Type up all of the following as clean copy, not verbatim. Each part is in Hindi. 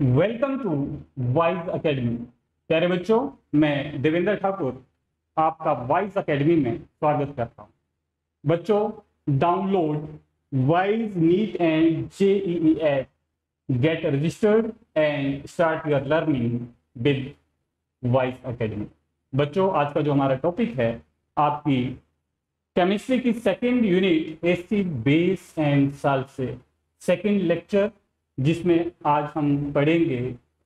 Welcome to voice academy. प्यारे बच्चों, मैं देवेंद्र ठाकुर आपका वॉइस एकेडमी में स्वागत करता हूं। बच्चों, download Voice NEET and JEE app, get registered and start your learning with Voice Academy. बच्चों, आज का जो हमारा टॉपिक है आपकी केमिस्ट्री की second unit acid base and salt से सेकेंड लेक्चर, जिसमें आज हम पढ़ेंगे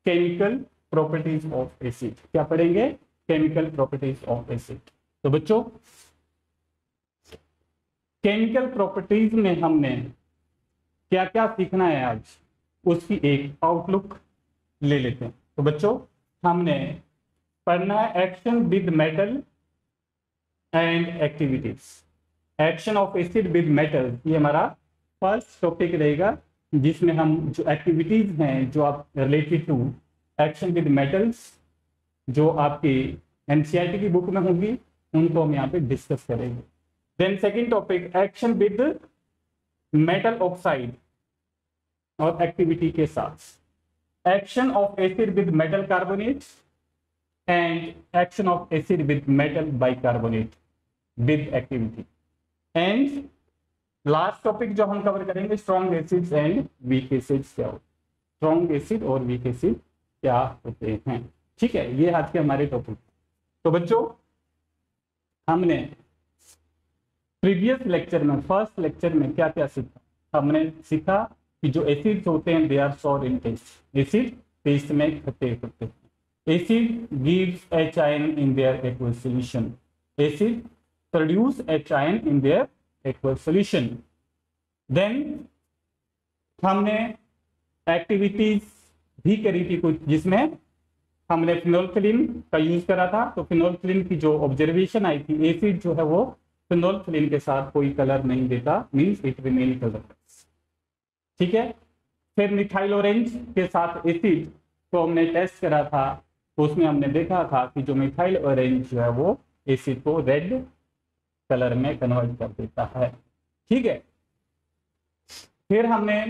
केमिकल प्रॉपर्टीज ऑफ एसिड। क्या पढ़ेंगे? Chemical properties of acid. तो बच्चों, केमिकल प्रॉपर्टीज में हमने क्या क्या सीखना है आज, उसकी एक आउटलुक ले लेते हैं। तो बच्चों, हमने पढ़ना है action with metal and activities, action of acid with metal. ये हमारा फर्स्ट टॉपिक रहेगा, जिसमें हम जो एक्टिविटीज हैं जो आप related to action with metals जो आपके एनसीईआरटी की बुक में होंगी, उनको हम यहाँ पे डिस्कस करेंगे। Then second topic action with metal oxide और एक्टिविटी के साथ, action of acid with metal carbonate and action of acid with metal bicarbonate with activity. And last topic जो हम कवर करेंगे strong acids and weak acids क्या होते हैं, स्ट्रॉन्ग एसिड और वीक एसिड क्या होते हैं। ठीक है, ये आज के हमारे टॉपिक। तो बच्चों, हमने प्रीवियस लेक्चर में, फर्स्ट लेक्चर में क्या क्या सीखा? हमने सीखा कि जो एसिड्स होते हैं they are sour in taste, acid taste में खट्टे होते हैं। Acid gives H ion in their aqueous solution, acid produce H ion in their aqueous solution. Then हमने एक्टिविटीज भी करी थी कुछ, जिसमें हमने फिनोल्फिलीन का यूज करा था। तो फिनोल्फिलीन की जो ऑब्जर्वेशन आई थी, एसिड जो है वो फिनोल्फिलीन के साथ कोई कलर नहीं देता, मींस इट रिमेन कलरलेस। ठीक है, फिर मिथाइल ऑरेंज के साथ एसिड को हमने टेस्ट करा था, तो उसमें हमने देखा था कि जो मिथाइल ऑरेंज जो है वो एसिड को रेड कलर में कन्वर्ट कर देता है। ठीक है, फिर हमने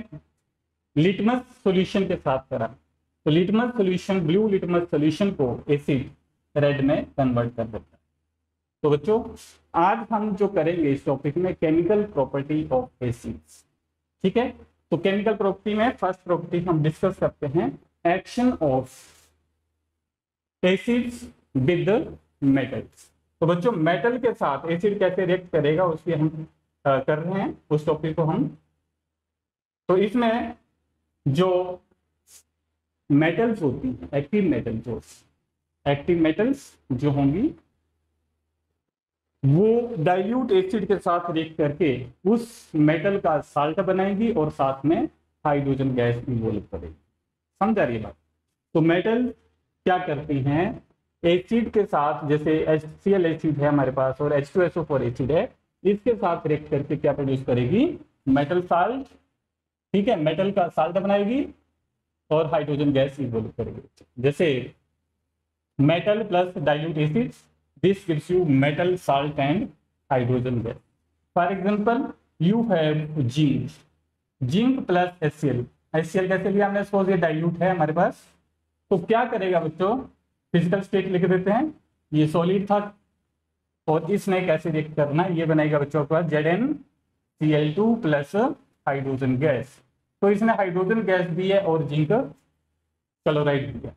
लिटमस सॉल्यूशन के साथ करा, तो litmus solution, blue litmus solution को एसिड रेड में कन्वर्ट कर देता है। तो बच्चों, आज हम जो करेंगे इस टॉपिक में केमिकल प्रॉपर्टी ऑफ एसिड्स। ठीक है, तो केमिकल प्रॉपर्टी में फर्स्ट प्रॉपर्टी हम डिस्कस करते हैं, action of acids with metals. तो बच्चों, मेटल के साथ एसिड कैसे रिएक्ट करेगा, उसकी हम कर रहे हैं उस टॉपिक को हम। तो इसमें जो मेटल्स होती हैं, एक्टिव मेटल्स जो होंगी, वो डाइल्यूट एसिड के साथ रिएक्ट करके उस मेटल का साल्ट बनाएगी और साथ में हाइड्रोजन गैस इन्वॉल्व करेगी। समझा रही बात? तो मेटल क्या करती हैं, एसिड के साथ, जैसे HCl एसिड है हमारे पास और H2SO4 एसिड है, इसके साथ रिएक्ट करके क्या प्रोड्यूस करेगी? Metal salt. ठीक है, मेटल का साल्ट बनाएगी और हाइड्रोजन गैस इन्वॉल्व करेगी। जैसे metal plus dilute acid, this gives you metal salt and hydrogen gas. For example, you have zinc plus HCl। कैसे लिया हमने? सपोज ये डाइल्यूट है हमारे पास, तो क्या करेगा बच्चों, फिजिकल स्टेट लिख देते हैं। ये सॉलिड था और इसने कैसे रिएक्ट करना है, ये बनाएगा बच्चों के पास ZnCl2 प्लस हाइड्रोजन गैस। तो इसने हाइड्रोजन गैस दी है और जिंक क्लोराइड दिया।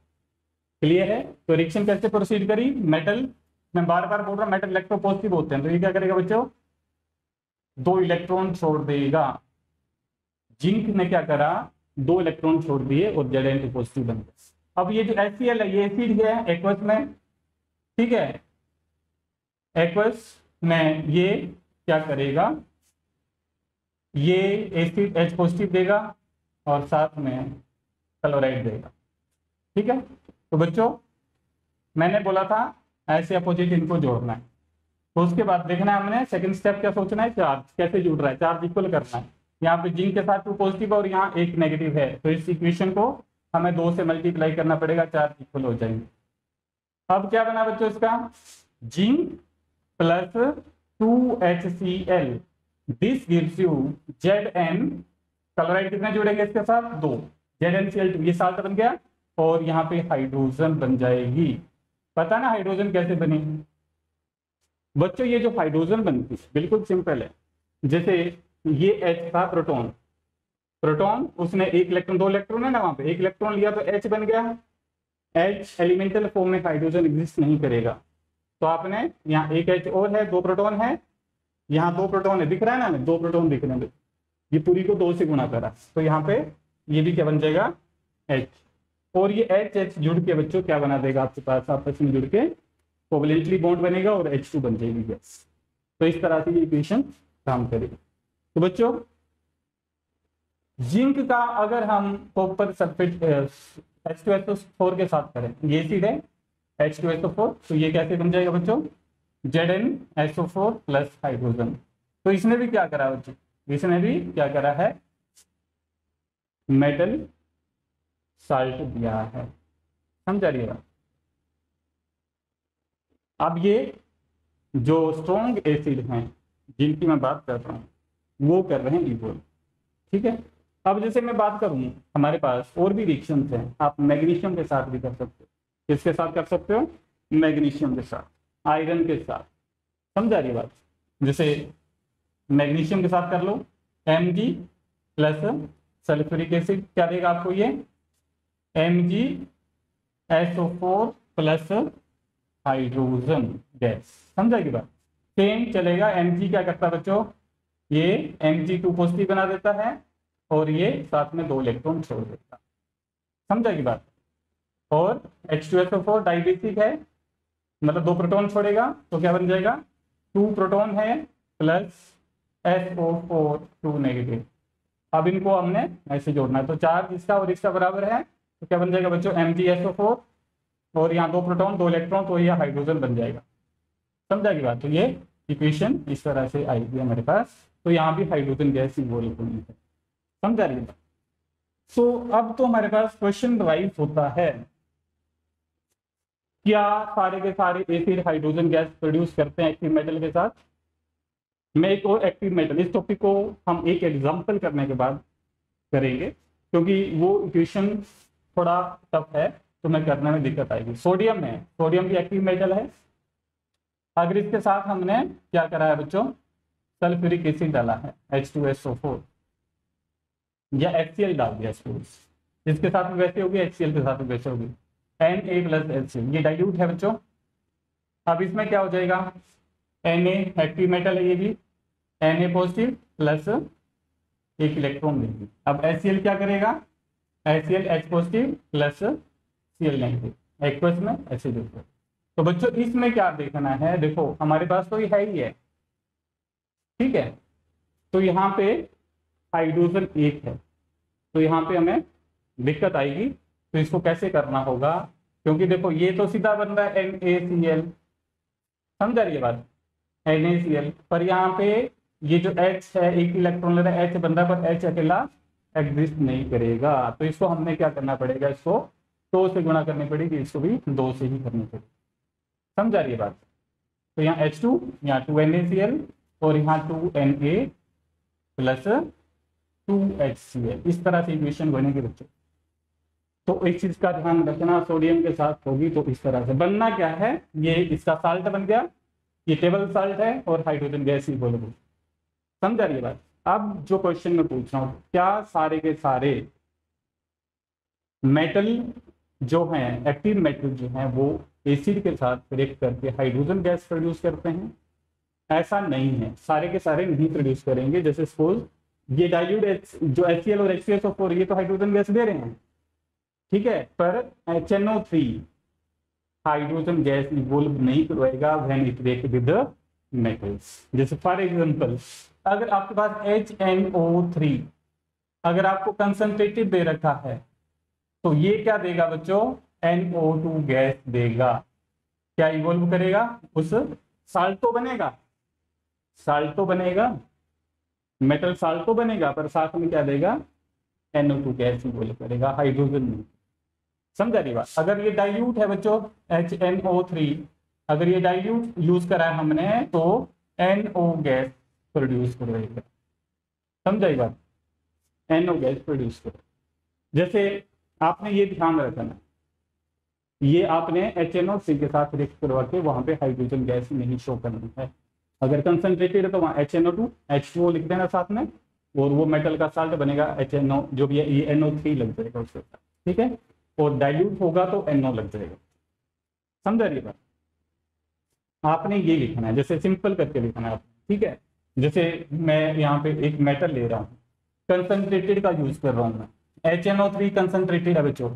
क्लियर है? तो रिएक्शन कैसे प्रोसीड करी? मेटल, मैं बार बार बोल रहा हूँ, मेटल इलेक्ट्रोपॉजिटिव होते हैं, तो ये क्या करेगा बच्चों, दो इलेक्ट्रॉन छोड़ देगा। जिंक ने क्या करा, दो इलेक्ट्रॉन छोड़ दिए और Zn पॉजिटिव बन गया। अब ये जो HCl है, ये एसिड है एक्वस में। ठीक है, एक्वस में ये क्या करेगा, ये एसिड H पॉजिटिव देगा और साथ में क्लोराइड देगा। ठीक है, तो बच्चों, मैंने बोला था ऐसे अपोजिट इनको जोड़ना है। तो उसके बाद देखना है हमने सेकंड स्टेप क्या सोचना है, चार्ज कैसे जुड़ रहा है, चार्ज इक्वल करना है। यहाँ पे जिंक के साथ 2 पॉजिटिव और यहाँ 1 नेगेटिव है, तो इस इक्वेशन को हमें 2 से मल्टीप्लाई करना पड़ेगा, 4 इक्वल हो जाएंगे। अब क्या बना बच्चों इसका, zinc plus 2HCl, this gives you ZN। Chloride कितने जुड़ेंगे इसके साथ? 2। ZnCl2 ये साल्ट बन गया और यहाँ पे हाइड्रोजन बन जाएगी। पता ना हाइड्रोजन कैसे बनी बच्चों? ये जो हाइड्रोजन बनती है बिल्कुल सिंपल है। जैसे ये H था प्रोटॉन, उसने एक इलेक्ट्रॉन, दो इलेक्ट्रॉन है ना वहाँ पे, एक इलेक्ट्रॉन लिया तो H बन गया। H एलिमेंटल फॉर्म में हाइड्रोजन एग्जिस्ट नहीं करेगा, तो आपने यहाँ एक H और है, दो प्रोटॉन है, यहाँ दो प्रोटॉन है, दिख रहा है ना, दो प्रोटॉन दिख रहे हैं। ये पूरी को दो से गुणा करा तो यहाँ पे ये भी क्या बन जाएगा H, और ये एच एच जुड़ के बच्चों क्या बना देगा आपके पास, आपस में जुड़ के कोवलेंटली बॉन्ड बनेगा और H2 बन जाएगी गैस। तो इस तरह से ये इक्वेशन काम करेगी। तो बच्चों जिंक का अगर हम कॉपर सल्फेट H2SO4 के साथ करें, ये एसिड है H2SO4, तो ये कैसे बन जाएगा बच्चों ZnSO4 प्लस हाइड्रोजन। तो इसने भी क्या करा बच्चों, इसने भी क्या करा है मेटल साल्ट दिया है, समझा रही है। अब ये जो स्ट्रॉन्ग एसिड हैं जिनकी मैं बात कर रहा हूँ वो कर रहे हैं इवोल्व, ठीक है। अब जैसे मैं बात करूँ, हमारे पास और भी रिएक्शन हैं, आप मैग्नीशियम के साथ भी कर सकते हो। किसके साथ कर सकते हो? मैग्नीशियम के साथ, आयरन के साथ, समझा रही बात। जैसे मैग्नीशियम के साथ कर लो, Mg प्लस सल्फ्यूरिक एसिड क्या देगा आपको, ये MgSO4 प्लस हाइड्रोजन गैस, समझा की बात। सेम चलेगा, Mg क्या करता है बच्चों, ये Mg2 पॉजिटिव बना देता है और ये साथ में दो इलेक्ट्रॉन छोड़ देता है, समझा की बात। और H2SO4 डाइबेसिक है, मतलब दो प्रोटॉन छोड़ेगा तो क्या बन जाएगा, टू प्रोटॉन है प्लस SO4 नेगेटिव। अब इनको हमने ऐसे जोड़ना है तो चार्ज इसका और इसका बराबर है, तो क्या बन जाएगा बच्चों MgSO4 और यहाँ दो प्रोटॉन दो इलेक्ट्रॉन, तो ये हाइड्रोजन बन जाएगा, समझा की बात। तो ये इक्वेशन इस तरह से आएगी हमारे पास, तो यहाँ भी हाइड्रोजन गैस इन्वॉल्व होनी है, समझा रही बात। सो अब तो हमारे पास क्वेश्चन वाइज होता है, क्या सारे के सारे एसिड हाइड्रोजन गैस प्रोड्यूस करते हैं एक्टिव मेटल के साथ? मैं एक और एक्टिव मेटल, इस टॉपिक को हम एक एग्जाम्पल करने के बाद करेंगे क्योंकि वो इक्वेशन थोड़ा टफ है तो मैं करने में दिक्कत आएगी। सोडियम है, सोडियम भी एक्टिव मेटल है। अगर इसके साथ हमने क्या करा है बच्चों, सल्फ्यूरिक एसिड डाला है H2SO4 या HCl डाल दिया इसको, इसके साथ भी वैसे होगी, HCl के साथ भी वैसे होगी, Na प्लस HCl, ये डाइल्यूट है बच्चों। अब इसमें क्या हो जाएगा, Na एक्टिव मेटल है, ये भी Na पॉजिटिव प्लस एक इलेक्ट्रॉन देगी। अब HCl क्या करेगा, HCl H positive plus Cl negative, aqueous में ऐसे देखो। तो बच्चों इसमें क्या देखना है, देखो हमारे पास तो ये है ही है, ठीक है। तो यहाँ पे हाइड्रोजन एक है, तो यहाँ पे हमें दिक्कत आएगी, तो इसको कैसे करना होगा, क्योंकि देखो ये तो सीधा बन रहा है NaCl, समझा रही है बात, NaCl। पर यहाँ पे ये जो H है, एक इलेक्ट्रॉन ले रहा है, H बन रहा है, पर H अकेला एग्जिस्ट नहीं करेगा, तो इसको हमने क्या करना पड़ेगा, इसको 2 से गुणा करनी पड़ेगी, इसको भी 2 से ही करनी पड़ेगी, समझा रही है बात। तो यहाँ H2, यहाँ 2NaCl और यहाँ 2Na प्लस 2HCl, इस तरह से इक्वेशन बनेगी बच्चों। तो एक चीज का ध्यान रखना, सोडियम के साथ होगी तो इस तरह से बनना क्या है, ये इसका साल्ट बन गया, ये टेबल साल्ट है और हाइड्रोजन गैस इवॉल्व, समझा रही बात। अब जो क्वेश्चन में पूछ रहा हूँ, क्या सारे के सारे मेटल जो हैं, एक्टिव मेटल जो हैं, वो एसिड के साथ रिएक्ट करके हाइड्रोजन गैस प्रोड्यूस करते हैं? ऐसा नहीं है, सारे के सारे नहीं प्रोड्यूस करेंगे। जैसे सपोज ये डाइल्यूट जो HCl और H2SO4 ये तो हाइड्रोजन गैस दे रहे हैं, ठीक है, पर HNO3 हाइड्रोजन गैस इवॉल्व नहीं करवाएगा when it react with metals. जैसे फॉर एग्जांपल अगर आपके पास HNO3 अगर आपको कंसंट्रेटेड दे रखा है, तो ये क्या देगा बच्चों, NO2 गैस देगा। क्या इवॉल्व करेगा? उस साल्ट तो बनेगा, साल्ट तो बनेगा, मेटल साल्ट तो बनेगा, पर साथ में क्या देगा, NO2 गैस इवॉल्व करेगा, हाइड्रोजन नहीं, समझा रही बात। अगर ये डाइल्यूट है बच्चों HNO3, अगर ये डाइल्यूट यूज कराया हमने तो NO गैस प्रोड्यूस करेगा, समझाई बात, NO गैस प्रोड्यूस करेगा। जैसे आपने ये ध्यान रखना, ये आपने HNO3 के साथ रिएक्ट करवा के वहाँ पे हाइड्रोजन गैस नहीं शो करनी है। अगर कंसनट्रेटेड है तो वहाँ HNO2 H2O लिख देना साथ में, और वो मेटल का साल्ट बनेगा HNO, जो भी है ये NO3 लग जाएगा उसके साथ, ठीक है। और डाइल्यूट होगा तो NO लग जाएगा, समझ रही बात। आपने ये लिखना है, जैसे सिंपल करके लिखना है आप, ठीक है। जैसे मैं यहाँ पे एक मेटल ले रहा हूँ, कंसनट्रेटेड का यूज कर रहा हूँ मैं, HNO3 कंसनट्रेटेड है बच्चों।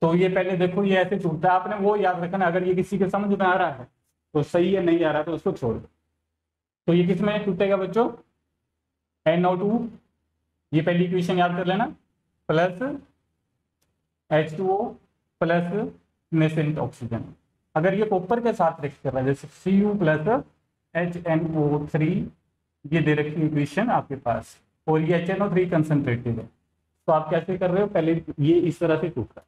तो ये पहले देखो ये ऐसे छूटता है, आपने वो याद रखना। अगर ये किसी के समझ में आ रहा है तो सही है, नहीं आ रहा तो उसको छोड़ दो। तो ये किस में टूटेगा बच्चों, NO2, ये पहली इक्वेशन याद कर लेना, plus H2O plus nascent oxygen. अगर ये कॉपर के साथ रिएक्ट कर रहा है, जैसे Cu प्लस HNO3, ये दे रखी इक्वेशन आपके पास, और ये HNO3 कंसनट्रेटेड है, तो आप कैसे कर रहे हो, पहले ये इस तरह से टूट रहा है,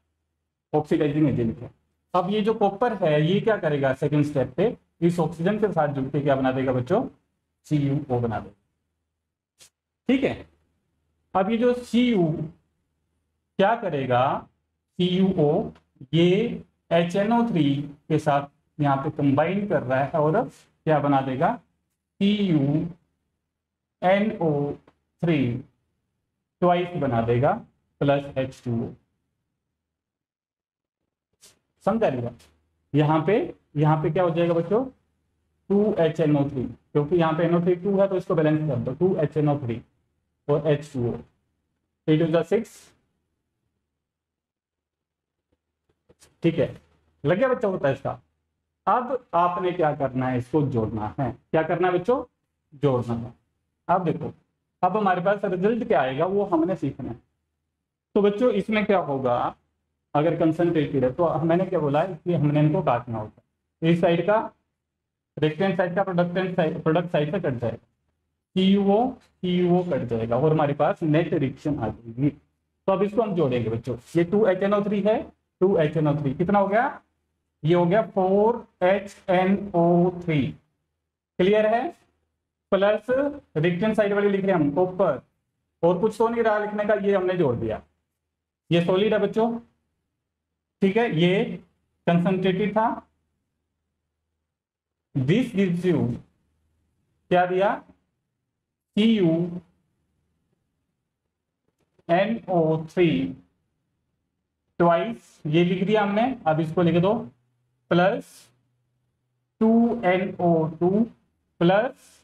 ऑक्सीडाइजिंग एजेंट है। अब ये जो कॉपर है ये क्या करेगा, सेकंड स्टेप पे इस ऑक्सीजन के साथ जुड़ के क्या बना देगा बच्चों, CuO बना देगा, ठीक है। अब ये जो Cu क्या करेगा, CuO ये HNO3 के साथ यहाँ पे कंबाइन कर रहा है और क्या बना देगा, CuNO3 ट्वाइस बना देगा प्लस H2O, समझा। यहाँ पे क्या हो जाएगा बच्चों, 2HNO3, क्योंकि यहाँ पे NO3 2 है तो इसको बैलेंस कर दो, 2HNO3 और H2O, 3 to the 6, ठीक है। लग गया बच्चों होता है इसका। अब आपने क्या करना है, इसको जोड़ना है। क्या करना है बच्चों, जोड़ना है। अब देखो अब हमारे पास रिजल्ट क्या आएगा वो हमने सीखना है। तो बच्चों इसमें क्या होगा, अगर कंसनट्रेटेड है तो मैंने क्या बोला है कि हमने इनको काटना होगा, इस साइड का रिएक्टेंट साइड का प्रोडक्ट साइड से कट जाएगा, CuO कट जाएगा और हमारे पास नेट रिएक्शन आ जाएगी। तो अब इसको हम जोड़ेंगे बच्चों, ये 2HNO3 है, 2HNO3 कितना हो गया, ये हो गया 4HNO3, क्लियर है। प्लस रिएक्टेंट साइड वाले लिख रहे हैं हम कॉपर, और कुछ तो नहीं रहा लिखने का, ये हमने जोड़ दिया। ये सॉलिड है बच्चों, ठीक है, ये कंसंट्रेटेड था। दिस गिव्स यू क्या दिया, CuNO3 ट्वाइस, ये लिख दिया हमने, अब इसको लिख दो, plus 2NO2 plus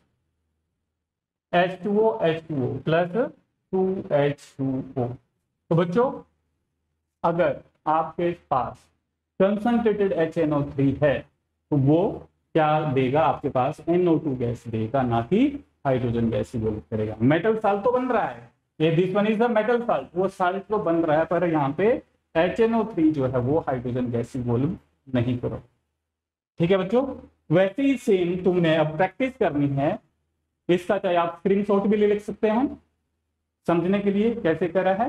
H2O plus 2H2O। तो बच्चों अगर आपके पास कंसनट्रेटेड HNO3 है तो वो क्या देगा, आपके पास NO2 गैस देगा, ना कि हाइड्रोजन गैस रिजॉल्व करेगा। मेटल साल्ट तो बन रहा है, ये this one is the metal salt, वो साल्ट तो बन रहा है, पर यहाँ पे HNO3 जो है वो हाइड्रोजन गैस रिजॉल्व नहीं करो, ठीक है बच्चों। वैसे ही सेम तुमने अब प्रैक्टिस करनी है इसका, चाहे आप स्क्रीनशॉट भी ले लिख सकते हैं समझने के लिए कैसे करा है।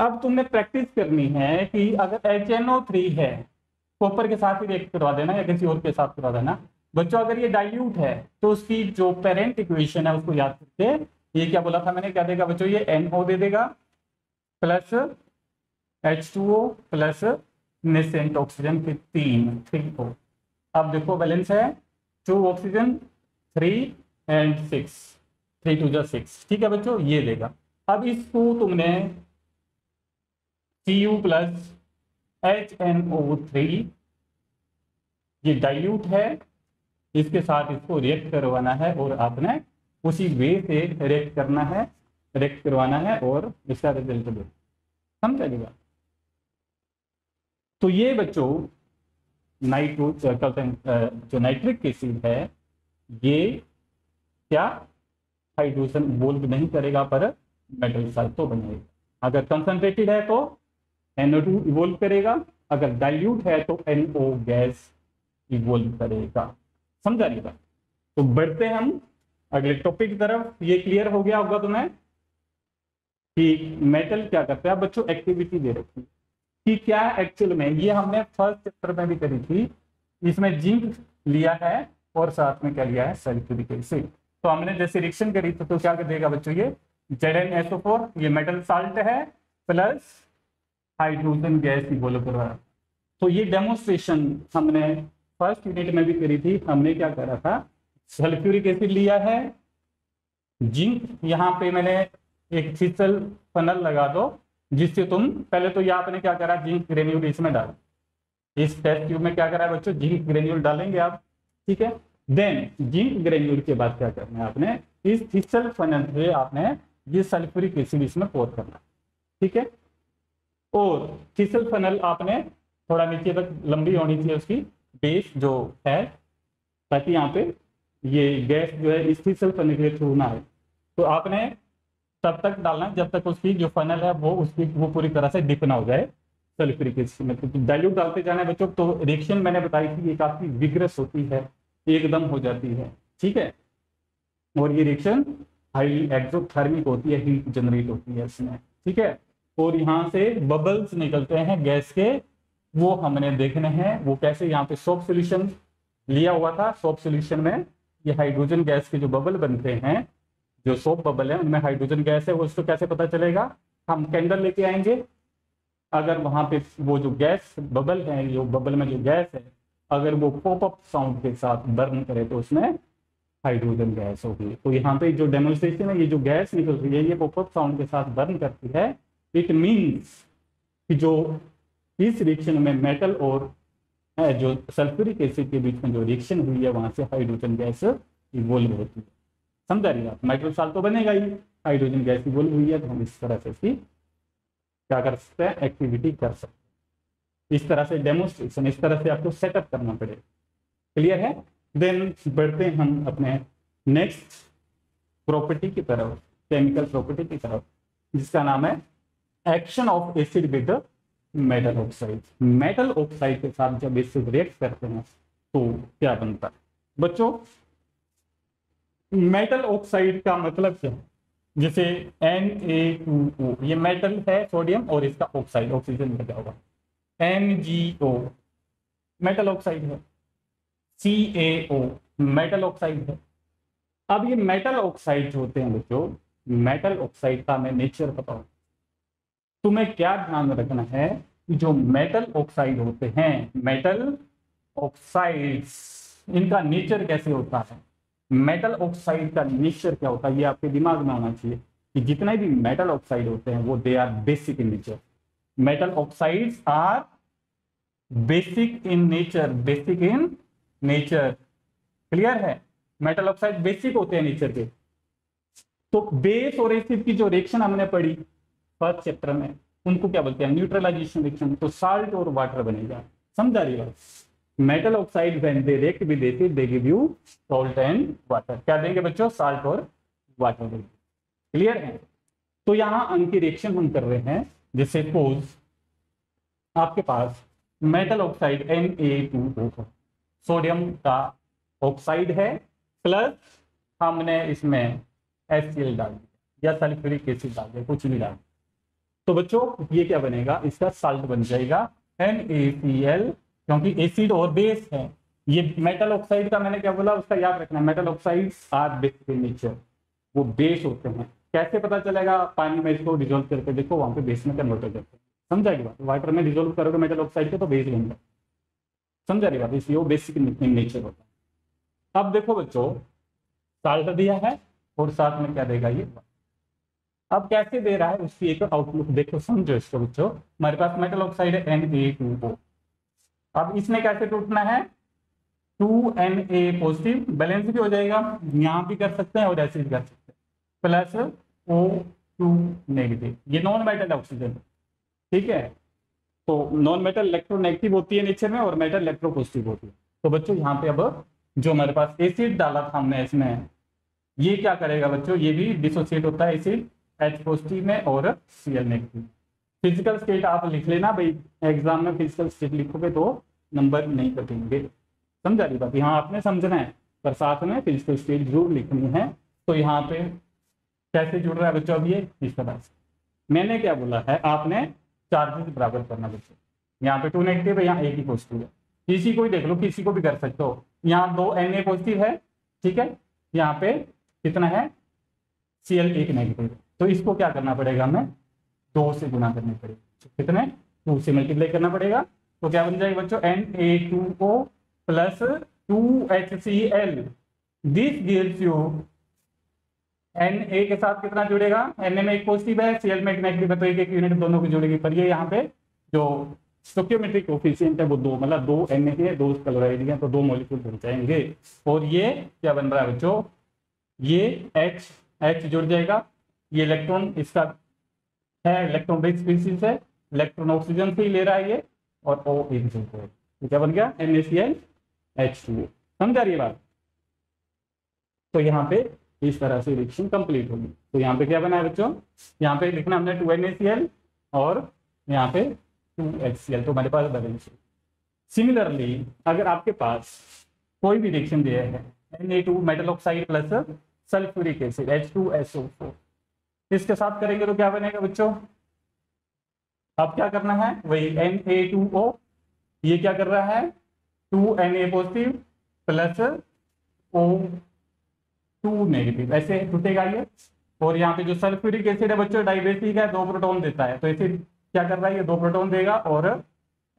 अब तुमने प्रैक्टिस करनी है कि अगर HNO3 है, कॉपर के साथ ही रिएक्ट करवा देना या किसी और के साथ करवा देना बच्चों। अगर ये डाइल्यूट है तो उसकी जो पेरेंट इक्वेशन है उसको याद करके, ये क्या बोला था मैंने, क्या देगा बच्चों, ये NO दे देगा plus H2O plus nascent oxygen के 3 O। अब देखो बैलेंस है 2 ऑक्सीजन 3 and 6, 3 to the 6, ठीक है बच्चों, ये देगा। अब इसको तुमने Cu प्लस HNO3, ये डाइल्यूट है, इसके साथ इसको रिएक्ट करवाना है और आपने उसी वे से रिएक्ट करना है, रिएक्ट करवाना है और इसका रिजल्ट दो, समझेगा। तो ये बच्चों जो नाइट्रिक एसिड है ये क्या हाइड्रोजन बोल्ड नहीं करेगा, पर मेटल साल्ट तो बनेगा। अगर कंसनट्रेटेड है तो NO2 इवोल्व करेगा, अगर डाइल्यूट है तो NO गैस इवोल्व करेगा, समझा नहीं बात। तो बढ़ते हैं हम अगले टॉपिक की तरफ। ये क्लियर हो गया होगा तुम्हें कि मेटल क्या करते हैं। बच्चों एक्टिविटी दे रखी कि क्या एक्चुअल में, ये हमने फर्स्ट चैप्टर में भी करी थी, इसमें जिंक लिया है और साथ में क्या लिया है, सल्फ्यूरिक एसिड। तो हमने जैसे रिएक्शन करी तो क्या कर देगा बच्चों, ये ZnSO4 ये मेटल साल्ट है प्लस हाइड्रोजन गैस इक्वल करवा। तो ये डेमोस्ट्रेशन हमने फर्स्ट यूनिट में भी करी थी। हमने क्या करा था, सल्फ्यूरिक एसिड लिया है, जिंक, यहाँ पे मैंने एक थ्रीसल फनल लगा दो जिससे तुम पहले तो यहाँ आपने क्या करा जिंक ग्रेन्यूल इसमें डाल, इस टेस्ट ट्यूब में क्या करा है बच्चों जिंक ग्रेन्यूल डालेंगे आप, ठीक है। देन जिंक ग्रेन्यूल के बाद क्या करना है आपने, इस थ्रीसल फनल से आपने ये सल्फ्यूरिक एसिड इसमें पोर करना, ठीक है। और थ्रीसल फनल आपने थोड़ा नीचे तक लंबी होनी चाहिए उसकी बेस जो है, ताकि यहाँ पे ये गैस जो है इस थ्रीसल फनल के थ्रू ना है। तो आपने तब तक डालना जब तक उसकी जो फनल है वो उसकी वो पूरी तरह से डिप ना हो जाए सल्फ्यूरिक एसिड में। तो डाइल्यूट डालते जाना है बच्चों। तो रिएक्शन मैंने बताई थी ये काफ़ी विग्रस होती है, एकदम हो जाती है, ठीक है। और ये रिएक्शन हाईली एक्सोथर्मिक होती है, हीट जनरेट होती है इसमें, ठीक है। और यहाँ से बबल्स निकलते हैं गैस के, वो हमने देखने हैं वो कैसे। यहाँ पे सोप सोल्यूशन लिया हुआ था, सोप सोल्यूशन में ये हाइड्रोजन गैस के जो बबल बनते हैं, जो सोप बबल है उनमें हाइड्रोजन गैस है, वो उसको कैसे पता चलेगा, हम कैंडल लेके आएंगे। अगर वहाँ पे वो जो गैस बबल है, जो बबल में जो गैस है, अगर वो पॉपअप साउंड के साथ बर्न करे तो उसमें हाइड्रोजन गैस होगी। तो यहाँ पे जो डेमोन्स्ट्रेशन है, ये जो गैस निकल रही है ये पॉपअप साउंड के साथ बर्न करती है। इट मीन्स कि जो इस रिएक्शन में मेटल और जो सल्फ्यूरिक एसिड के बीच में जो रिएक्शन हुई है वहाँ से हाइड्रोजन गैस इवोल्व होती है। समझा रही आप, मेटल साल्ट तो बनेगा ही, हाइड्रोजन गैस इवोल्व हुई है। तो हम इस तरह से इसकी क्या कर सकते हैं, एक्टिविटी कर सकते हैं। इस तरह से डेमोस्ट्रेशन, इस तरह से आपको सेटअप करना पड़ेगा। क्लियर है। देन बढ़ते हैं हम अपने नेक्स्ट प्रॉपर्टी की तरफ, केमिकल प्रॉपर्टी की तरफ, जिसका नाम है action of acid with metal oxide. Metal oxide के साथ जब एसिड रिएक्ट करते हैं तो क्या बनता है बच्चों। मेटल ऑक्साइड का मतलब क्या है, जैसे Na2O ये मेटल है सोडियम और इसका ऑक्साइड ऑक्सीजन लगा हुआ, MgO मेटल ऑक्साइड है, CaO मेटल ऑक्साइड है। अब ये मेटल ऑक्साइड होते हैं बच्चों, मेटल ऑक्साइड का मैं नेचर बताऊँ तुम्हें, क्या ध्यान रखना है कि जो मेटल ऑक्साइड होते हैं, मेटल ऑक्साइड्स इनका नेचर कैसे होता है, मेटल ऑक्साइड का नेचर क्या होता है, ये आपके दिमाग में होना चाहिए कि जितने भी मेटल ऑक्साइड होते हैं वो they are basic in nature. Metal oxides are basic in nature, basic in nature. Clear है, मेटल ऑक्साइड बेसिक होते हैं नेचर के। तो बेस और एसिड की जो रिएक्शन हमने पढ़ी फर्स्ट चैप्टर में, उनको क्या बोलते हैं, न्यूट्रलाइजेशन रिएक्शन। तो साल्ट और वाटर बनेगा। समझा रही बात, metal oxide when they react with acid they give you salt and water. क्या देंगे बच्चों, साल्ट और वाटर देंगे। क्लियर है। तो यहाँ उनकी रिएक्शन हम कर रहे हैं, जैसे सपोज आपके पास मेटल ऑक्साइड Na2O सोडियम का ऑक्साइड है, प्लस हमने इसमें HCl डाल दिया या सल्फ्यूरिक एसिड डाल दिया, कुछ भी डाल। तो बच्चों ये क्या बनेगा, इसका साल्ट बन जाएगा NaCl, क्योंकि एसिड और बेस है। ये मेटल ऑक्साइड का मैंने क्या बोला, उसका याद रखना, metal oxide are basic in nature, वो बेस होते हैं। कैसे पता चलेगा, पानी में इसको डिजोल्व करके देखो, वहाँ पे बेस में कन्वर्ट हो जाता है। समझा रही बात, वाटर में डिजोल्व करोगे मेटल ऑक्साइड को तो बेस बन जाए। समझा रही बात, इसलिए वो बेसिक इन नेचर होता है। अब देखो बच्चों, साल्ट दिया है और साथ में क्या देगा ये, अब कैसे दे रहा है उसकी एक आउटलुक देखो, समझो इसको बच्चों। हमारे पास मेटल ऑक्साइड है Na2O, अब इसने कैसे टूटना है, 2Na पॉजिटिव, बैलेंस भी हो जाएगा, यहाँ भी कर सकते हैं और ऐसे भी कर सकते हैं, प्लस O2 नेगेटिव, ये नॉन मेटल ऑक्सीजन है, ठीक है। तो नॉन मेटल इलेक्ट्रोनेगेटिव होती है नेचर में और मेटल इलेक्ट्रो पॉजिटिव होती है। तो बच्चों यहाँ पे अब जो हमारे पास एसिड डाला था हमने इसमें, ये क्या करेगा बच्चों, ये भी डिसोसिएट होता है एसिड H पॉजिटिव में और Cl नेगेटिव। फिजिकल स्टेट आप लिख लेना भाई, एग्जाम में फिजिकल स्टेट लिखोगे तो नंबर नहीं कटेंगे। समझा रही बात, यहाँ आपने समझना है पर साथ में फिजिकल स्टेट जरूर लिखनी है। तो यहाँ पे कैसे जुड़ रहा है बच्चों, अब ये इस तरह से मैंने क्या बोला है, आपने चार्जेस बराबर करना बच्चों, यहाँ पे 2 नेगेटिव है, यहाँ एक ही पॉजिटिव है, किसी को भी देख लो, किसी को भी कर सकते हो। यहाँ 2Na पॉजिटिव है, ठीक है, यहाँ पे कितना है Cl एक नेगेटिव। तो इसको क्या करना पड़ेगा, हमें 2 से गुना करनी पड़ेगी, कितने 2 से मल्टीप्लाई करना पड़ेगा, तो क्या बन जाएगा बच्चों Na2O plus 2HCl। This gives you Na के साथ कितना जुड़ेगा, Na में एक पॉजिटिव है, Cl में एक नेगेटिव है, तो एक एक यूनिट दोनों की जुड़ेगी। पर ये यहाँ पे जो स्टोइकियोमेट्रिक कोफिशिएंट है वो दो, मतलब दो Na के दो क्लोराइड के, तो दो मॉलिक्यूल जुड़ जाएंगे। और ये क्या बन रहा है बच्चों, ये H H जुड़ जाएगा, ये इलेक्ट्रॉन इसका है, इलेक्ट्रॉन रिच स्पीसीज है, इलेक्ट्रॉन ऑक्सीजन से ही ले रहा है ये, और O एक जुड़ जाएगा, क्या बन गया NaClH2। समझ आ रही है बात? तो यहाँ पे इस तरह से रिएक्शन कंप्लीट होगी। तो यहाँ पे क्या बना है बच्चों, यहाँ पे लिखना हमने 2NaCl और यहाँ पे 2HCl, तो हमारे पास बैलेंस है। सिमिलरली अगर आपके पास कोई भी रिएक्शन दिया है Na2 metal oxide plus sulphuric acid H2SO4, इसके साथ करेंगे तो क्या बनेगा बच्चों, अब क्या करना है वही Na2O, ये क्या कर रहा है 2Na positive plus O 2 negative, ऐसे टूटेगा ये। और यहाँ पे जो सल्फ्यूरिक एसिड है बच्चों डाइबेसिक है, 2 प्रोटॉन देता है, तो एसिड क्या कर रहा है ये 2 प्रोटॉन देगा और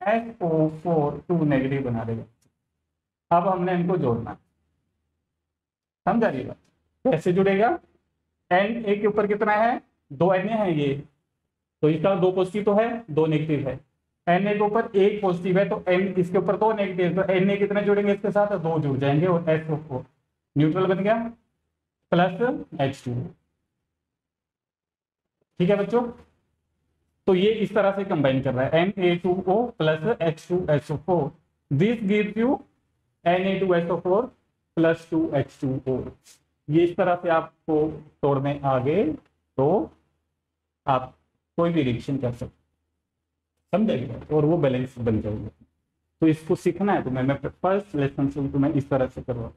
SO4 2 नेगेटिव बना देगा। अब हमने इनको जोड़ना, समझा रही बात, ऐसे जुड़ेगा। Na के ऊपर कितना है 2 Na है ये, तो इसका 2 पॉजिटिव तो है 2 नेगेटिव है, Na के ऊपर 1 पॉजिटिव है तो N इसके ऊपर 2 नेगेटिव, तो Na कितने जुड़ेंगे इसके साथ 2 जुड़ जाएंगे और SO4 न्यूट्रल बन गया प्लस H2। ठीक है बच्चों, तो ये इस तरह से कंबाइन कर रहा है Na2O plus H2SO4, this gives you Na2SO4 plus 2H2O। ये इस तरह से आपको तोड़ में आ गए तो आप कोई भी रिएक्शन कर सकते, समझेंगे, और वो बैलेंस बन जाएगा। तो इसको सीखना है तुम्हें, मैं फर्स्ट लेसन से तुम्हें इस तरह से करवा,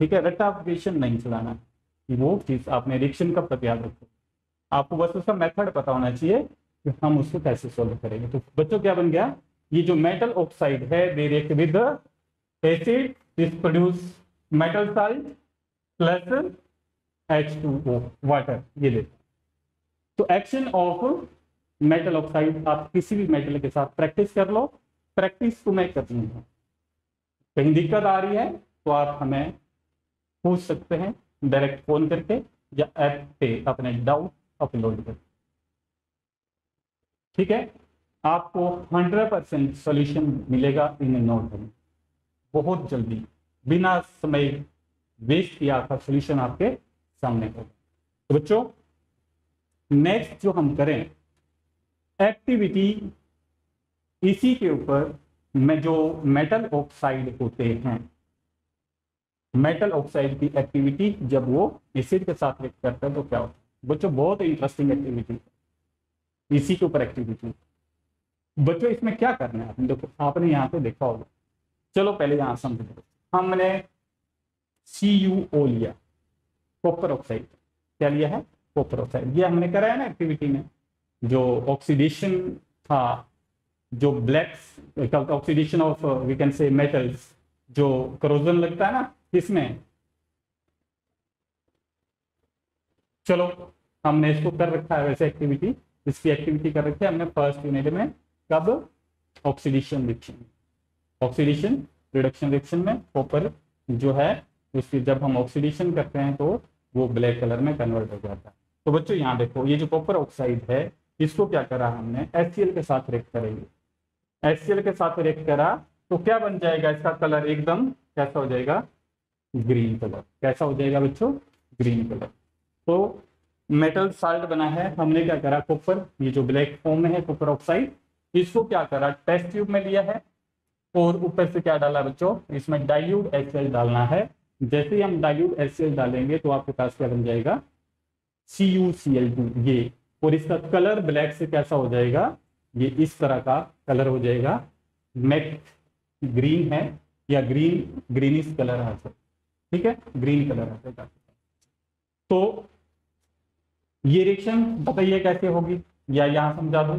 ठीक है, रट्टा एप्लीकेशन नहीं चलाना, कि वो चीज़ आपने रिएक्शन का पता याद रखो, आपको बस उसका मेथड पता होना चाहिए कि हम उसको कैसे सॉल्व करेंगे। तो बच्चों क्या बन गया, ये जो मेटल ऑक्साइड है they react with acid this produce metal salt plus H2O water, ये देता। तो एक्शन ऑफ मेटल ऑक्साइड आप किसी भी मेटल के साथ प्रैक्टिस कर लो, प्रैक्टिस तुम्हें करनी है, कहीं दिक्कत आ रही है तो आप हमें पूछ सकते हैं डायरेक्ट फोन करके या ऐप पे अपने डाउट अपलोड कर, ठीक है, आपको 100% सोल्यूशन मिलेगा इन नो टाइम, बहुत जल्दी बिना समय वेस्ट किया आपका सोल्यूशन आपके सामने होगा। तो बच्चों नेक्स्ट जो हम करें एक्टिविटी, इसी के ऊपर में जो मेटल ऑक्साइड होते हैं, मेटल ऑक्साइड की एक्टिविटी जब वो एसिड के साथ रिएक्ट करता है तो क्या होता है बच्चों, बहुत इंटरेस्टिंग एक्टिविटी, इसी के ऊपर एक्टिविटी। बच्चों इसमें क्या करना है आपने, देखो आपने यहाँ पे देखा होगा, चलो पहले यहाँ समझ लो, हमने CuO लिया, कॉपर ऑक्साइड, क्या लिया है कॉपर ऑक्साइड, ये हमने कराया ना एक्टिविटी में, जो ऑक्सीडेशन था, जो blacks oxidation of we can से मेटल्स, जो करोजन लगता है ना इसमें, चलो हमने इसको कर रखा है, वैसे एक्टिविटी इसकी एक्टिविटी कर रखी है हमने फर्स्ट यूनिट में, कब oxidation reaction, oxidation reduction reaction में कॉपर जो है उसकी जब हम ऑक्सीडेशन करते हैं तो वो ब्लैक कलर में कन्वर्ट हो जाता है। तो बच्चों यहाँ देखो ये जो कॉपर ऑक्साइड है इसको क्या करा हमने HCl के साथ रिएक्ट करेंगे, HCl के साथ रिएक्ट करा तो क्या बन जाएगा इसका कलर एकदम कैसा हो जाएगा ग्रीन कलर, कैसा हो जाएगा बच्चों ग्रीन कलर। तो मेटल साल्ट बना है, हमने क्या करा कॉपर, ये जो ब्लैक फॉर्म में है कॉपर ऑक्साइड, इसको क्या करा टेस्ट ट्यूब में लिया है और ऊपर से क्या डाला बच्चों, इसमें डाइल्यूट HCl डालना है। जैसे ही हम डाइल्यूट HCl डालेंगे तो आपके पास क्या बन जाएगा CuCl2 ये, और इसका कलर ब्लैक से कैसा हो जाएगा, ये इस तरह का कलर हो जाएगा, मैट ग्रीन है या ग्रीन ग्रीनिश कलर आ सकता, ठीक है ग्रीन कलर आता है। तो ये रिएक्शन बताइए कैसे होगी, या यहाँ समझा दूं,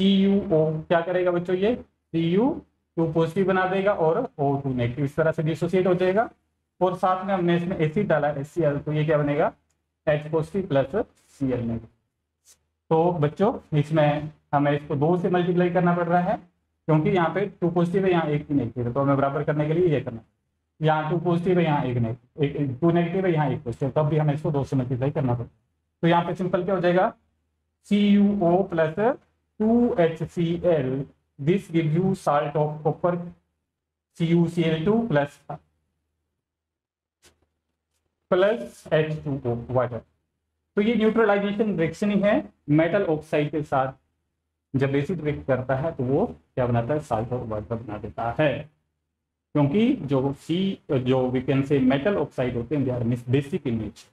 CuO क्या करेगा बच्चों, ये Cu2 पॉजिटिव बना देगा और O2 नेगेटिव, इस तरह से डिसोसिएट हो जाएगा, और साथ में हमने इसमें एसिड डाला HCl, तो ये क्या बनेगा H positive plus Cl negative. तो बच्चों इसमें हमें इसको 2 से मल्टीप्लाई करना पड़ रहा है क्योंकि यहाँ पे 2 पॉजिटिव है, यहाँ 1 नेगेटिव है, तो हमें बराबर करने के लिए ये करना है, यहाँ 2 पॉजिटिव है, यहाँ 2 नेगेटिव है, यहाँ 1 पॉजिटिव, तब भी हमें इसको 2 से मल्टीप्लाई करना पड़ेगा। तो यहाँ पे सिंपल क्या हो जाएगा, CuO plus 2HCl, this give you salt of copper CuCl2 plus H2O water. तो ये न्यूट्रलाइजेशन रिएक्शन ही है मेटल ऑक्साइड के साथ, जब एसिड रिएक्ट करता है तो वो क्या बनाता है, साल्ट ऑफ वाटर बना देता है, क्योंकि जो we can say metal oxide होते हैं they are basic in nature.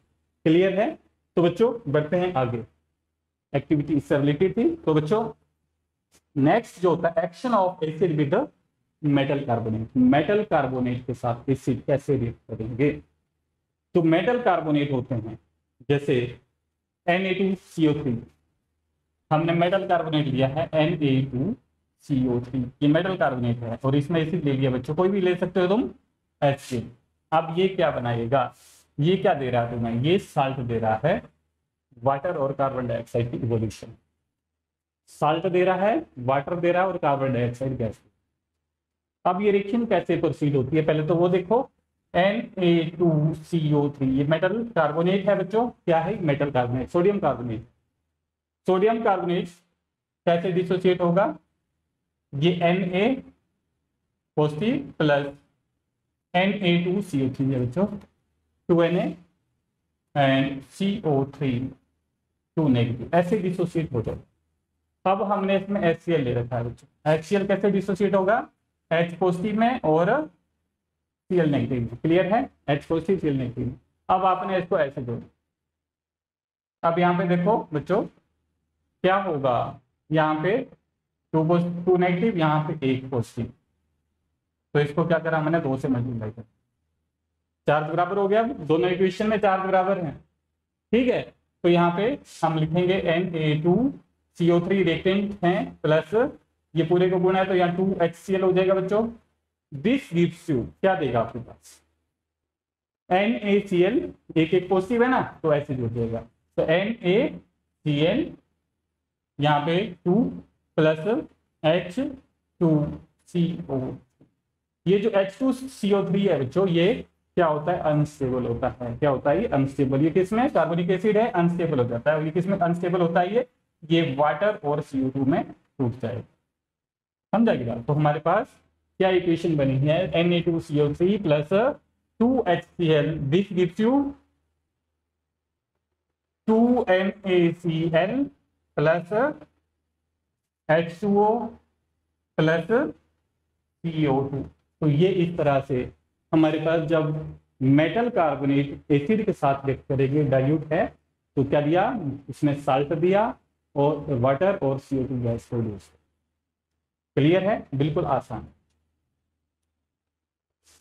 Clear है? तो बच्चों बढ़ते हैं आगे, एक्टिविटी इससे रिलेटेड थी। तो बच्चों नेक्स्ट जो होता है action of acid with metal carbonate, metal carbonate के साथ एसिड कैसे रिएक्ट करेंगे। तो मेटल कार्बोनेट होते हैं जैसे Na2CO3, हमने मेटल कार्बोनेट लिया है Na2CO3, ये मेटल कार्बोनेट है और इसमें एसिड ले लिया बच्चों, कोई भी ले सकते हो तुम HCl। अब ये क्या बनाएगा, ये क्या दे रहा है तुम्हें, ये साल्ट दे रहा है, वाटर और कार्बन डाइऑक्साइड की इवोल्यूशन, साल्ट दे रहा है, वाटर दे रहा है और कार्बन डाइऑक्साइड गैस। अब ये रिएक्शन कैसे प्रोसीड होती है, पहले तो वो देखो, Na2CO3 ये मेटल कार्बोनेट है बच्चों, क्या है metal carbonate, sodium carbonate. Sodium carbonate कैसे डिसोसिएट होगा, ये Na पॉजिटिव प्लस Na2CO3 है बच्चों 2Na एंड CO3 2 नेगेटिव, ऐसे डिसोसिएट हो जाए। अब हमने इसमें HCl ले रखा है बच्चों, HCl कैसे डिसोसिएट होगा, H पॉजिटिव में और Cl नेगेटिव में। क्लियर है? H पॉजिटिव Cl नेगेटिव में। अब आपने इसको ऐसे जोड़ा, अब यहाँ पे देखो बच्चों क्या होगा, यहाँ पे 2 नेगेटिव, यहाँ पे 1 पॉजिटिव, तो इसको क्या करा हमने 2 से मल्टीप्लाई किया, चार्ज बराबर हो गया, दोनों इक्वेशन में चार्ज बराबर है, ठीक है। तो यहाँ पे हम लिखेंगे Na2CO3 रिएक्टेंट है प्लस ये पूरे को गुणा है, तो यहाँ 2HCl हो जाएगा बच्चों, दिस गिव्स यू क्या देगा आपके पास NaCl, 1 पॉजिटिव है ना तो ऐसे जुड़ जाएगा, तो NaCl यहाँ पे 2 प्लस H2CO, ये जो H2CO3 है बच्चों ये क्या होता है, अनस्टेबल होता है, क्या होता है ये अनस्टेबल, ये किसमें कार्बोनिक एसिड है, अनस्टेबल हो जाता है, ये किसमें अनस्टेबल होता है, ये वाटर और CO2 में टूट जाएगा, समझाएगा। तो हमारे पास क्या इक्वेशन बनी है, Na2CO3 plus 2HCl, this gives you 2NaCl plus H2O plus CO2। तो ये इस तरह से हमारे पास जब मेटल कार्बोनेट एसिड के साथ रिएक्ट करेंगे डाइल्यूट है, तो क्या दिया इसमें, साल्ट दिया और वाटर और CO2 गैस प्रोड्यूस। क्लियर है? बिल्कुल आसान।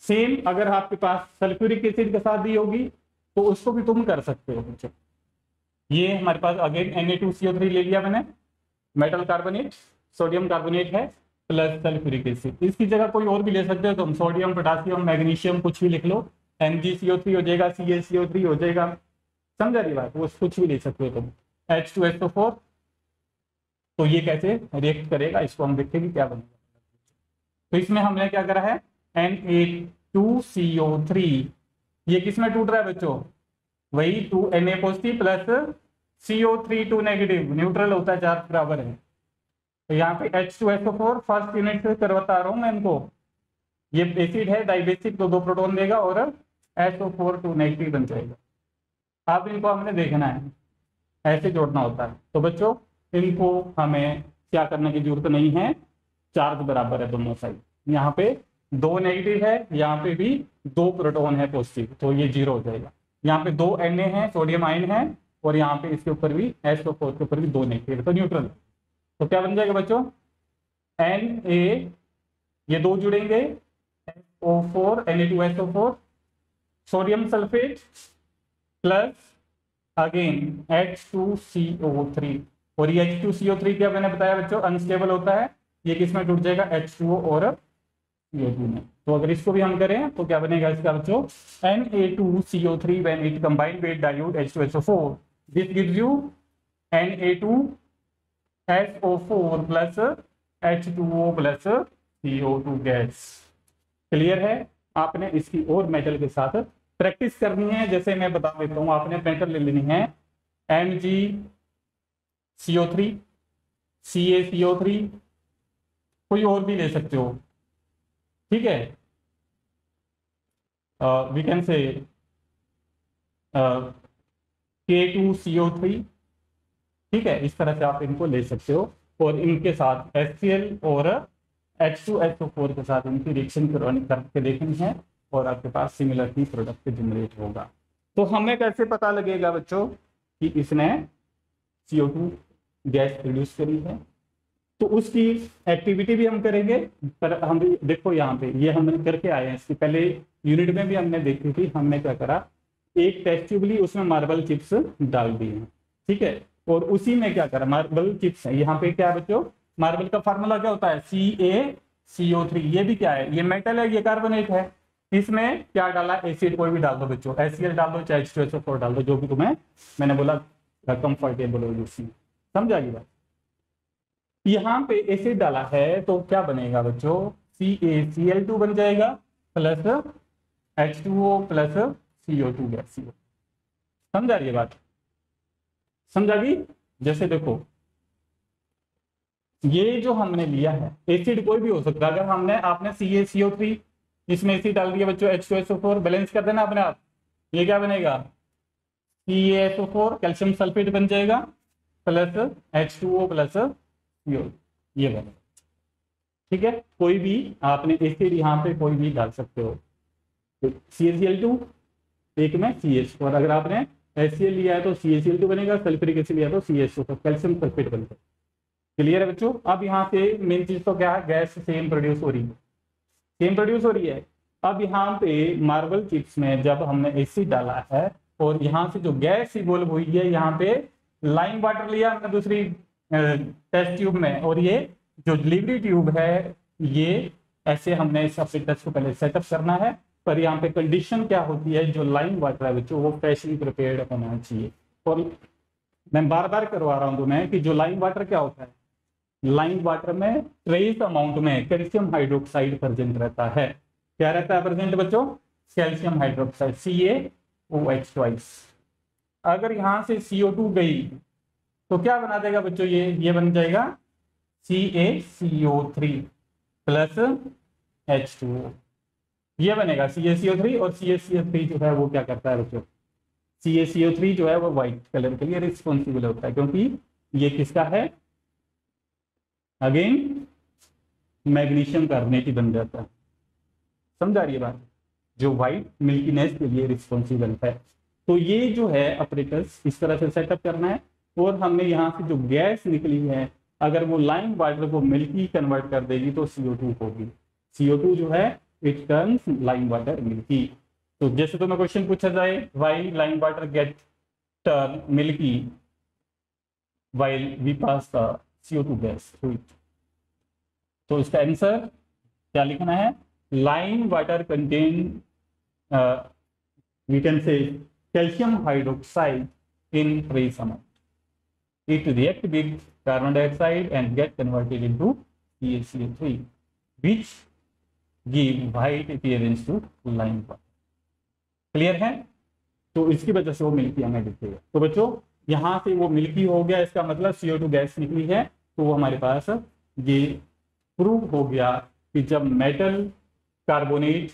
सेम अगर आपके पास सल्फ्यूरिक एसिड के साथ दी होगी तो उसको भी तुम कर सकते हो बच्चों। ये हमारे पास अगेन Na2CO3 ले लिया मैंने, मेटल कार्बोनेट, सोडियम कार्बोनेट है प्लस सल्फ्यूरिक एसिड, इसकी जगह कोई और भी ले सकते हो तुम, सोडियम, पोटासियम, मैग्नीशियम कुछ भी लिख लो, MgCO3 हो जाएगा, CaCO3 हो जाएगा, समझा रही बात, वो कुछ भी ले सकते हो तुम, H2SO4। तो ये कैसे रिएक्ट करेगा इसको हम देखेंगे क्या बनेगा। तो इसमें हमने क्या करा है, Na2CO3 ये किसमें टूट रहा है बच्चों, वही 2Na positive plus CO3 2 negative, neutral होता है, चार्ज बराबर है। तो यहाँ पे H2SO4 फर्स्ट यूनिट से करवाता रहा हूँ मैं इनको, ये एसिड है डाइबेसिक तो 2 प्रोटोन देगा और SO4 2 नेगेटिव बन जाएगा। अब इनको हमने देखना है, ऐसे जोड़ना होता है, तो बच्चों इनको हमें क्या करने की जरूरत नहीं है, चार्ज बराबर है दोनों साइड, यहाँ पे 2 नेगेटिव है, यहाँ पे भी 2 प्रोटोन है पॉजिटिव, तो ये 0 हो जाएगा, यहाँ पे 2 Na है, सोडियम आयन है और यहाँ पे इसके ऊपर भी SO4 के ऊपर भी 2 नेगेटिव, तो न्यूट्रल। तो क्या बन जाएगा बच्चों, Na ये 2 जुड़ेंगे, SO4 Na2SO4 sodium sulphate plus again H2CO3, और ये H2CO3 क्या मैंने बताया बच्चों अनस्टेबल होता है, ये किसमें टूट जाएगा, H2O और CO2 में। तो अगर इसको भी हम करें तो क्या बनेगा इसका बच्चों, Na2CO3 when it combined with dilute H2SO4 this gives you Na2 HO4 plus H2O plus CO2 gas. Clear है? आपने इसकी और मेटल के साथ प्रैक्टिस करनी है। जैसे मैं बता देता हूँ, आपने मेटल ले लेनी है MgCO3, CaCO3, कोई और भी ले सकते हो, ठीक है। वी कैन से K2CO3, ठीक है। इस तरह से आप इनको ले सकते हो और इनके साथ HCl और H2SO4 के साथ इनकी रिएक्शन करके देखनी है और आपके पास सिमिलर ही प्रोडक्ट जनरेट होगा। तो हमें कैसे पता लगेगा बच्चों कि इसने CO2 गैस प्रोड्यूस करी है? तो उसकी एक्टिविटी भी हम करेंगे, पर हम देखो यहाँ पे ये हमने करके आए हैं। इसकी पहले यूनिट में भी हमने देखी थी, हमने क्या करा, एक टेस्ट ट्यूब ली, उसमें मार्बल चिप्स डाल दी हैं, ठीक है। और उसी में क्या करा, मार्बल चिप्स है यहाँ पे, क्या है बच्चों, मार्बल का फार्मूला क्या होता है, CaCO3। ये भी क्या है, ये मेटल है, ये कार्बोनेट है। इसमें क्या डाला, एसिड कोई भी डाल दो बच्चों, HCl डाल दो चाहे H2SO4 डाल दो, जो भी तुम्हें मैंने बोला कंफर्टेबल हो, यूसी समझा गई बात। यहाँ पे एसिड डाला है तो क्या बनेगा बच्चों, CaCl2 बन जाएगा plus H2O plus CO2 gas. समझा रही है बात, समझा गई। जैसे देखो ये जो हमने लिया है एसिड कोई भी हो सकता है, अगर हमने आपने CaCO3 इसमें एसिड डाल दिया बच्चों H2SO4, बैलेंस कर देना अपने आप, ये क्या बनेगा CaSO4 कैल्शियम सल्फेट बन जाएगा प्लस H2O प्लस CO, ये बनेगा, ठीक है। कोई भी आपने एसिड यहाँ पे कोई भी डाल सकते हो, CaCl2 एक में CaCO4, अगर आपने HCl लिया है तो CaCl2 बनेगा, सल्फ्यूरिक एसिड लिया तो CaCO4 कैल्शियम सल्फेट बनेगा। क्लियर है बच्चों? अब यहाँ से मेन चीज तो क्या है, गैस सेम प्रोड्यूस हो रही है, सेम प्रोड्यूस हो रही है। अब यहाँ पे मार्बल चिप्स में जब हमने एसिड डाला है और यहाँ से जो गैस इवॉल्व हुई है, यहाँ पे लाइम वाटर लिया हमने दूसरी टेस्ट ट्यूब में, और ये जो डिलीवरी ट्यूब है, ये ऐसे हमने इस अपने टेस्ट को पहले सेटअप करना है। पर यहाँ पे कंडीशन क्या होती है, जो लाइम वाटर है बच्चों वो फ्रेशली प्रिपेयर्ड होना चाहिए। और मैं बार बार करवा रहा हूँ तुम्हें कि जो लाइम वाटर क्या होता है, लाइम वाटर में ट्रेस अमाउंट में कैल्शियम हाइड्रोक्साइड प्रेजेंट रहता है। क्या रहता है प्रेजेंट बच्चों, कैल्शियम हाइड्रोक्साइड CaOH2। अगर यहाँ से CO2 गई तो क्या बना देगा बच्चों, ये बन जाएगा CaCO3 प्लस H2O, ये बनेगा CaCO3। और CaCO3 जो है वो क्या करता है बच्चों, CaCO3 जो है वो व्हाइट कलर के लिए रिस्पॉन्सिबल होता है, क्योंकि ये किसका है, अगेन मैग्नीशियम कार्बोनेट ही बन जाता है। समझा रही है बात, जो व्हाइट मिल्कीनेस के लिए रिस्पॉन्सिबल है। तो ये जो है ऑपरेटर्स इस तरह से सेटअप करना है। और हमने यहाँ से जो गैस निकली है, अगर वो लाइम वाटर को मिल्की कन्वर्ट कर देगी तो CO2 होगी, CO2 जो है it turns lime water milky. तो जैसे तुम्हें क्वेश्चन पूछा जाए, why lime water get turn milky while we pass the CO2 gas through it, तो इसका आंसर क्या लिखना है, lime water contain we can say calcium hydroxide in trace amount. It react with carbon dioxide and get converted into CaCO3, which give white appearance to lime water. Clear है? तो इसकी वजह से वो मिल्की हमें दिखेगा। तो बच्चों यहाँ से वो मिल्की हो गया, इसका मतलब CO2 गैस निकली है। तो वो हमारे पास ये प्रूव हो गया कि जब मेटल कार्बोनेट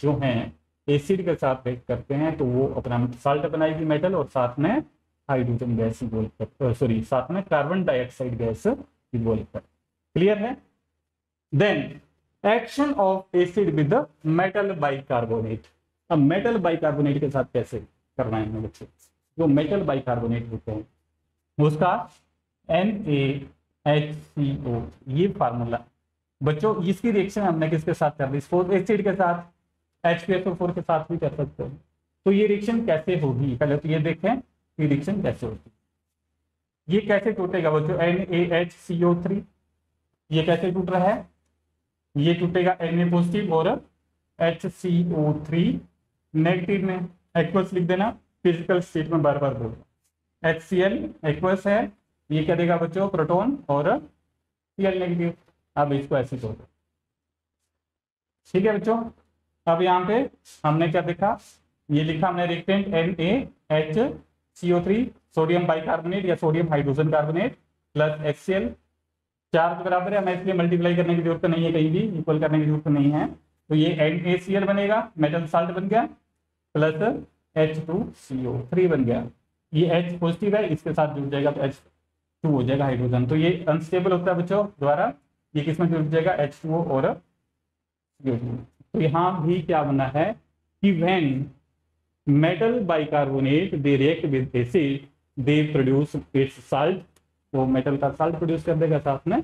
जो हैं एसिड के साथ रिएक्ट करते हैं तो वो अपना साल्ट बनाएगी मेटल, और साथ में हाइड्रोजन गैस इवॉल्व कर, सॉरी साथ में कार्बन डाइऑक्साइड गैस इवॉल्व कर। क्लियर है? Then action of acid with metal bicarbonate. अब मेटल बाइकार्बोनेट के साथ कैसे करना है बच्चों, जो मेटल बाइकार्बोनेट होते हैं उसका NaHCO, ये फार्मूला बच्चों, इसकी रिएक्शन हमने किसके साथ कर दी, सपोज एसिड के साथ, H2SO4 के साथ भी कर सकते हो। तो ये रिएक्शन कैसे होगी, पहले तो ये देखें कि रिएक्शन कैसे होगी। ये कैसे टूटेगा बच्चों, NaHCO3 ये कैसे टूट रहा है, ये टूटेगा Na पॉजिटिव और HCO3 नेगेटिव में, एक्वस लिख देना, फिजिकल स्टेट में बार बार बोलूंगा। HCl एक्वस है ये क्या देगा बच्चों, प्रोटोन और Cl नेगेटिव। अब इसको ऐसे जोड़ दो, ठीक है बच्चों। अब यहाँ पे हमने क्या देखा, ये लिखा हमने रिएक्टेंट NaHCO3 सोडियम बाइकार्बोनेट या sodium hydrogen carbonate plus HCl, चार बराबर है, हमें इसलिए मल्टीप्लाई करने की जरूरत नहीं है, कहीं भी इक्वल करने की जरूरत नहीं है। तो ये NaCl बनेगा, मेटल साल्ट बन गया, प्लस H2CO3 बन गया। ये H पॉजिटिव है, इसके साथ जुड़ जाएगा तो H2 हो जाएगा हाइड्रोजन। तो ये अनस्टेबल होता है बच्चों द्वारा, ये किसमें जुड़ जाएगा H2O और CO2। तो यहाँ भी क्या बना है कि when metal bicarbonate they react with acid they produce its salt, वो मेटल का साल्ट प्रोड्यूस कर देगा, साथ में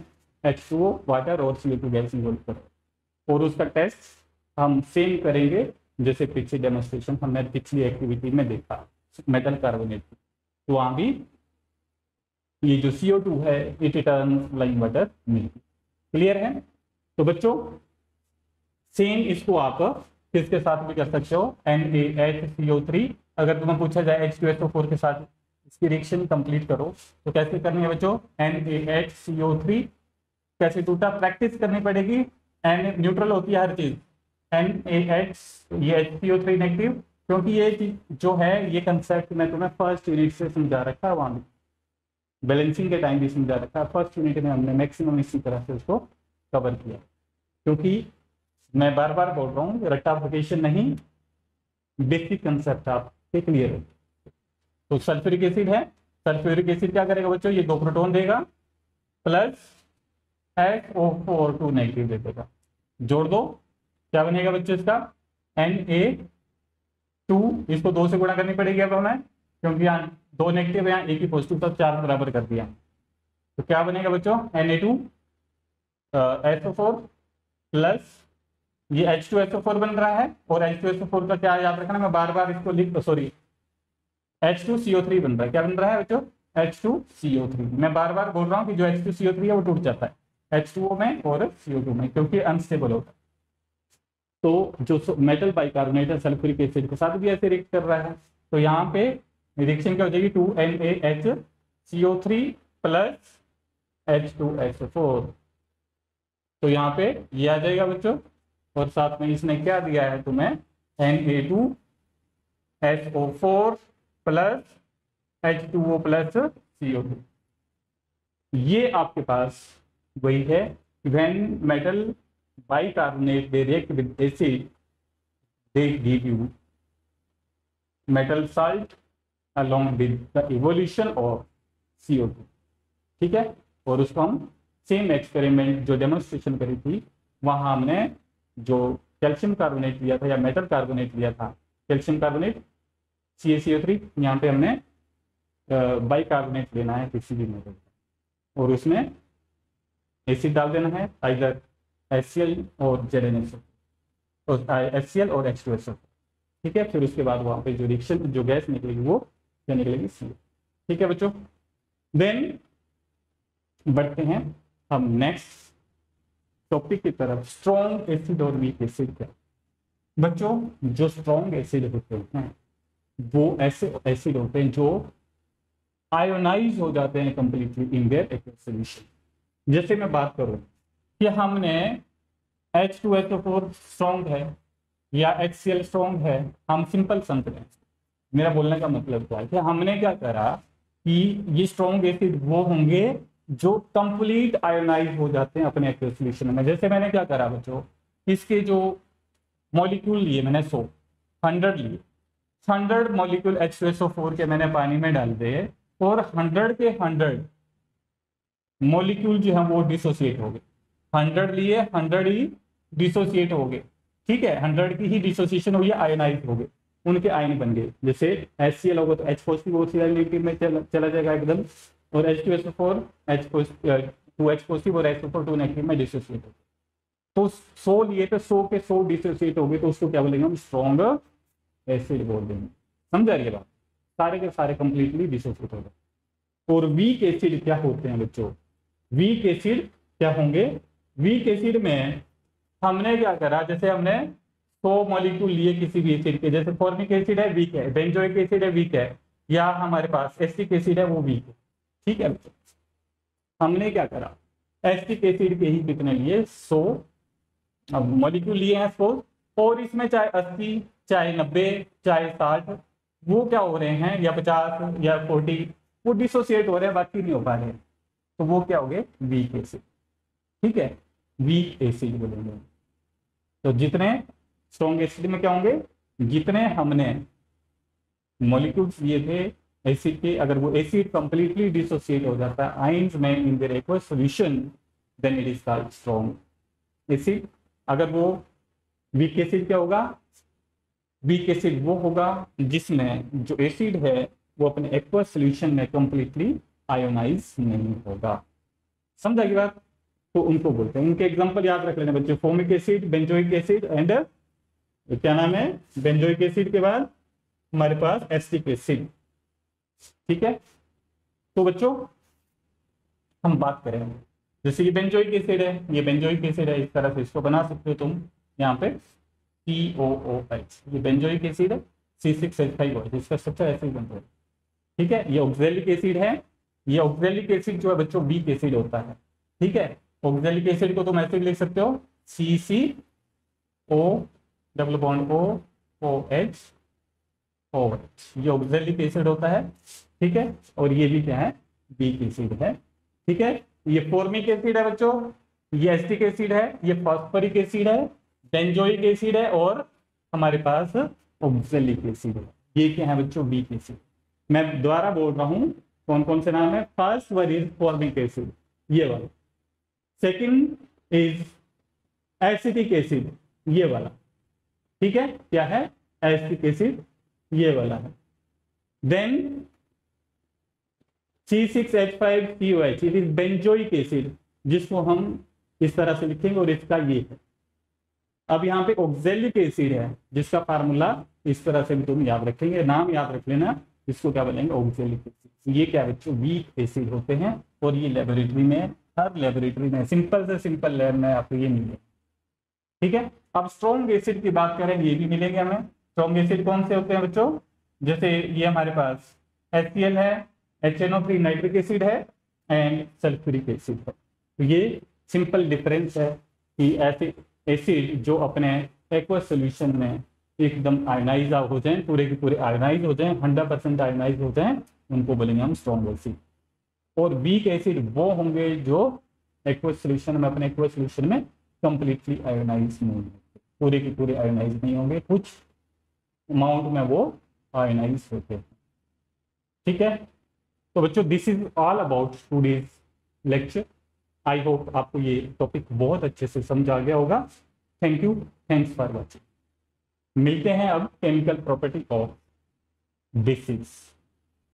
H2O वाटर और CO2 गैस इन्वॉल्व करो। और उसका टेस्ट हम सेम करेंगे जैसे पिछली डेमोस्ट्रेशन हमने पिछली एक्टिविटी में देखा मेटल कार्बोनेट। तो वहाँ भी ये जो CO2 है इट रिटर्न्स लाइम वाटर मिलती, क्लियर है। तो बच्चों सेम इसको आप किसके साथ भी कर सकते हो, NaHCO3। अगर तुम्हें पूछा जाए H2SO4 के साथ इसकी रिएक्शन कंप्लीट करो तो कैसे करनी है बच्चों, NaHCO3 कैसे टूटा, प्रैक्टिस करनी पड़ेगी। एन न्यूट्रल होती है हर चीज, NaH ये HCO3 नेगेटिव, क्योंकि ये चीज जो है ये कंसेप्ट मैं तुम्हें फर्स्ट यूनिट से समझा रखा है, वहाँ बैलेंसिंग के टाइम भी समझा रखा है। फर्स्ट यूनिट में हमने मैक्सिमम इसी तरह से उसको कवर किया, क्योंकि मैं बार बार बोल रहा हूँ रेक्टिफिकेशन नहीं, बेसिक कंसेप्ट आपके क्लियर हो। तो सल्फ्यूरिक एसिड है, सल्फ्यूरिक एसिड क्या करेगा बच्चों, ये दो प्रोटोन देगा प्लस HO4 नेगेटिव दे देगा, जोड़ दो, क्या बनेगा बच्चों इसका Na2। इसको दो से गुणा करनी पड़ेगी अब हमें, क्योंकि यहाँ दो नेगेटिव यहाँ एक ही पॉजिटिव, सब चार बराबर कर दिया। तो क्या बनेगा बच्चों, Na2SO4 प्लस ये H2SO4 बन रहा है, और H2SO4 का क्या याद रखना, मैं बार बार इसको लिख, सॉरी H2CO3 बन रहा है, क्या बन रहा है बच्चों, H2CO3। मैं बार बार बोल रहा हूँ कि जो H2CO3 है वो टूट जाता है H2O में और CO2 में, क्योंकि अनस्टेबल होता है। तो जो मेटल बाइकार्बोनेट है सल्फ्यूरिक एसिड के साथ भी ऐसे रिएक्ट कर रहा है, तो यहाँ पे रिएक्शन क्या हो जाएगी, 2NaHCO3 प्लस H2SO4। तो यहाँ पे ये आ जाएगा बच्चों, और साथ में इसने क्या दिया है तुम्हें, Na2SO4 plus H2O plus CO2। ये आपके पास वही है, when metal bicarbonate they react with acid they give you metal salt along with the evolution of CO2, ठीक है। और उसको हम सेम एक्सपेरिमेंट जो डेमोन्स्ट्रेशन करी थी वहाँ हमने जो कैल्शियम कार्बोनेट लिया था या मेटल कार्बोनेट लिया था, कैल्शियम कार्बोनेट CaCO3, यहाँ पे हमने बाइकार्बोनेट लेना है किसी भी मेटल का और उसमें एसिड डाल देना है, आइदर HCl और ZnSO और HCl और H2SO, ठीक है। फिर उसके बाद वहाँ पे जो रिएक्शन जो गैस निकलेगी वो क्या निकलेगी, सी, ठीक है बच्चों। देन बढ़ते हैं हम नेक्स्ट टॉपिक की तरफ, स्ट्रॉन्ग एसिड और वीक एसिड। क्या बच्चों, जो स्ट्रॉन्ग एसिड होते हैं वो ऐसे एसिड होते हैं जो आयोनाइज हो जाते हैं completely in their aqueous solution. जैसे मैं बात करूं कि हमने H2SO4 स्ट्रॉन्ग है या HCl स्ट्रॉन्ग है, हम सिंपल समझ रहे हैं, मेरा बोलने का मतलब क्या है कि हमने क्या करा कि ये स्ट्रॉन्ग एसिड वो होंगे जो कंप्लीट आयोनाइज हो जाते हैं अपने एक्टिव सॉल्यूशन में। जैसे मैंने क्या करा बच्चों, इसके जो मॉलिक्यूल लिए मैंने 100 लिए, 100 मॉलिक्यूल H2SO4 के मैंने पानी में डाल दिए और 100 के 100 मॉलिक्यूल जो है वो डिसोसिएट हो गए। 100 लिए 100 ही डिसोसिएट हो गए, ठीक है, 100 की ही डिसोसिएशन हुई, आयोनाइज हो गए, उनके आयन बन गए। जैसे HCl होगा तो H में चला जाएगा एकदम, और H2SO4 H2SO4 और H2SO4 नेगेटिव में डिसोसिएट हो गए। तो 100 लिए तो 100 के 100 डिसोसिएट हो गए, तो उसको क्या बोलेंगे हम, स्ट्रॉन्ग एसिड बोल देंगे, समझा रही है बात, सारे के सारे कंप्लीटली डिसोसिएट हो गए। और वीक एसिड क्या होते हैं बच्चों, वीक एसिड क्या होंगे, वीक एसिड में हमने क्या करा, जैसे हमने 100 मॉलिक्यूल लिए किसी भी एसिड के, जैसे फॉर्मिक एसिड है वीक है, बेंजोइक एसिड है वीक है, या हमारे पास एसिटिक एसिड है वो वीक है, ठीक है बच्चों, हमने क्या करा एसिटिक एसिड के ही कितने लिए 100 अब मॉलिक्यूल लिए हैं 4 और इसमें चाहे 80 चाहे 90 चाहे 60 वो क्या हो रहे हैं या 50 या 40 वो डिसोसिएट हो रहे हैं, बाकी नहीं हो पा रहे हैं तो वो क्या हो गए वीक एसिड। ठीक है वीक एसिड बोलेंगे। तो जितने स्ट्रॉन्ग एसिड में क्या होंगे जितने हमने मॉलिक्यूल्स लिए थे एसिड के, अगर वो एसिड कंप्लीटली डिसोसिएट हो जाता है आइंस में in their aqueous solution then it is called strong acid. अगर वो वीक एसिड क्या होगा, वीक एसिड वो होगा जिसमें जो एसिड है वो अपने एक्वस सॉल्यूशन में कंप्लीटली आयोनाइज नहीं होगा। समझा की बात? तो उनको बोलते हैं, उनके एग्जांपल याद रख लेना बच्चों, formic acid, benzoic acid and क्या नाम है बेंजोइक एसिड के बाद हमारे पास एसिटिक एसिड। ठीक है तो बच्चों हम बात करेंगे जैसे ये बेंजोइक एसिड है, ये बेंजोइक एसिड है, इस तरह से इसको बना सकते हो तुम यहाँ पे COOH, ये बेंजोइक एसिड है C6H5O, इसका स्ट्रक्चर ऐसे ही बनता है। ठीक है ये ऑक्सैलिक एसिड है, ये ऑक्सैलिक एसिड जो है बच्चों वीक एसिड होता है। ठीक है ऑक्सैलिक एसिड को तुम ऐसे भी लिख सकते हो CCO OH, ये ऑक्सैलिक एसिड होता है। ठीक है और ये भी क्या है वीक एसिड है। ठीक है ये फॉर्मिक एसिड है बच्चों, ये एसिटिक एसिड है, ये फॉस्फोरिक एसिड है, बेंजोइक एसिड है और हमारे पास ऑक्सैलिक एसिड है। ये क्या है बच्चों वीक एसिड। मैं दोबारा बोल रहा हूँ कौन कौन से नाम है, first one is formic acid ये वाला, सेकंड इज एसिटिक एसिड ये वाला। ठीक है क्या है एसिटिक एसिड ये वाला है, then C6H5COH it is benzoic acid जिसको हम इस तरह से लिखेंगे और इसका ये है। अब यहाँ पे ऑक्सैलिक एसिड है जिसका फार्मूला इस तरह से भी तुम याद रखेंगे, नाम याद रख लेना, इसको क्या बोलेंगे ऑक्सैलिक एसिड। ये क्या बच्चों वीक एसिड होते हैं और ये लेबोरेटरी में हर लेबोरेटरी में सिंपल से सिंपल लैब में आपको ये मिलेगा। ठीक है अब स्ट्रॉन्ग एसिड की बात करें, ये भी मिलेंगे हमें। स्ट्रॉन्ग एसिड कौन से होते हैं बच्चों, जैसे ये हमारे पास HCl है, HNO3 नाइट्रिक एसिड है एंड सल्फ्यूरिक एसिड है। तो ये सिंपल डिफरेंस है कि ऐसे एसिड जो अपने एक्वस सॉल्यूशन में एकदम आयोनाइज हो जाए, पूरे के पूरे आयोनाइज हो जाए, 100% आयोनाइज हो जाए, उनको बोलेंगे हम स्ट्रॉन्ग एसिड। और वीक एसिड वो होंगे जो एक्वस सॉल्यूशन में अपने एक्वस सॉल्यूशन में कंप्लीटली आयोनाइज नहीं होंगे, पूरे के पूरे आयोनाइज नहीं होंगे, कुछ अमाउंट में वो आयोनाइज होते हैं। ठीक है तो बच्चों this is all about today's lecture. I hope आपको ये टॉपिक बहुत अच्छे से समझा गया होगा। Thank you, thanks for watching. मिलते हैं अब केमिकल प्रॉपर्टी ऑफ बेसिस।